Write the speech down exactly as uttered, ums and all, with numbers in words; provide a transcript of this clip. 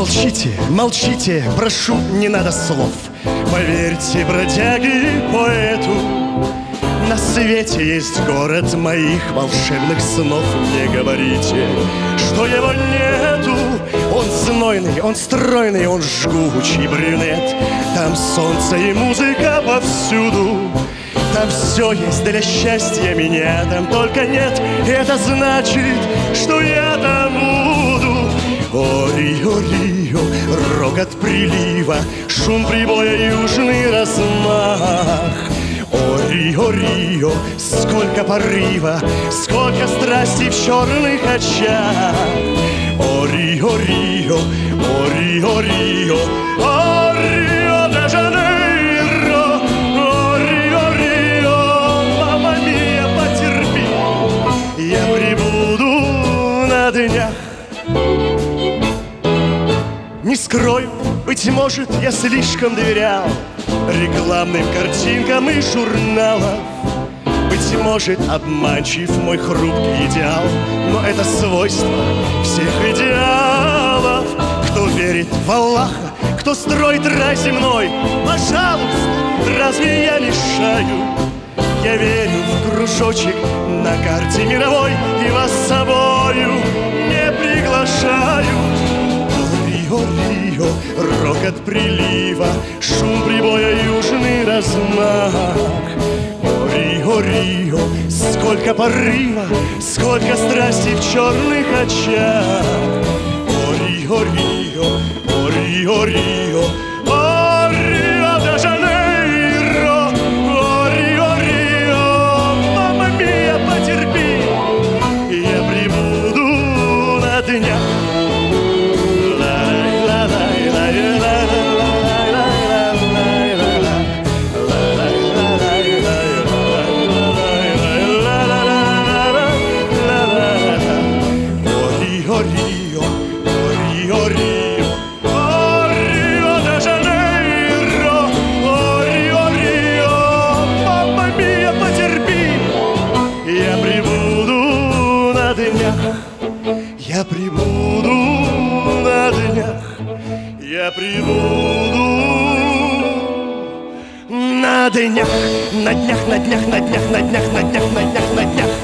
Молчите, молчите, прошу, не надо слов. Поверьте, бродяги, поэту, на свете есть город моих волшебных снов. Не говорите, что его нету. Он знойный, он стройный, он жгучий брюнет. Там солнце и музыка повсюду. Там все есть для счастья, меня там только нет. Это значит, что я там буду. О, Рио, Рио, рокот прилива, шум прибоя, южный размах. О, Рио, Рио, сколько порыва, сколько страсти в черных очах. О, Рио, Рио, о, Рио, Рио, о, Рио-де-Жанейро. Не скрою, быть может, я слишком доверял рекламным картинкам и журналам. Быть может, обманчив мой хрупкий идеал, но это свойство всех идеалов. Кто верит в Аллаха, кто строит рай земной, пожалуйста, разве я мешаю? Я верю в кружочек на карте мировой и вас с собою не приглашаю. О, Рио, Рио, рокот прилива, шум прибоя, южный размах. О, Рио, Рио, сколько порыва, сколько страсти в черных очах. О, Рио, Рио, о, Рио, Рио, о, Рио-де-Жанейро, о, Рио, Рио, мама мия, потерпи, я прибуду на днях. Я прибуду на днях, я прибуду на днях, на днях, на днях, на днях, на днях, на днях, на днях, на днях.